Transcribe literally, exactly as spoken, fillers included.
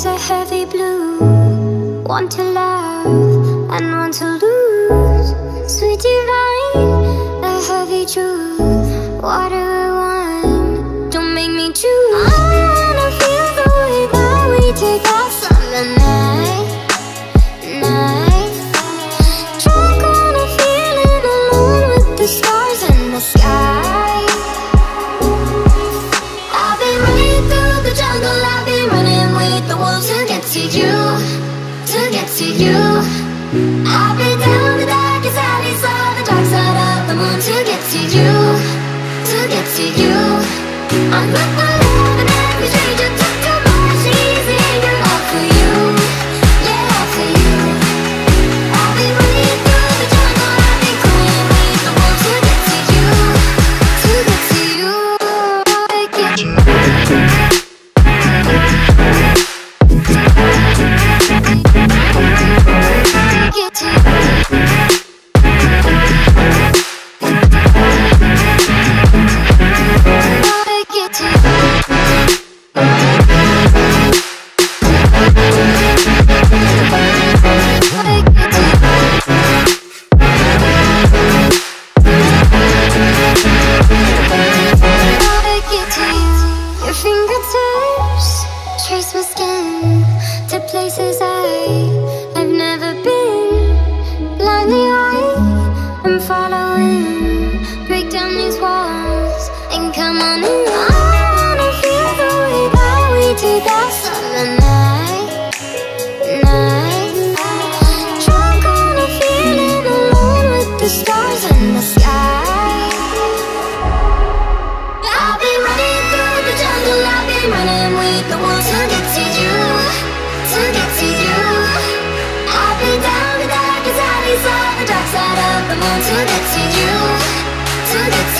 is a heavy blue. One to love and one to lose. Sweet divine, the heavy truth. Water one, don't make me choose. I wanna feel the way that we take off on the night, night. Drunk on a feeling alone with the stars in the sky. I've been running through the jungle, I've been running with the wolves to get to you, to get to you. I've been down the darkest alleys on the dark side of the moon to get to you, to get to you. I'm with my love and every stranger took to my she's in your love for you, yeah, love for you. I've been running through the jungle, I've been crying with the wolves to get to you, to get to you, to get to you. To get to you, to get to you.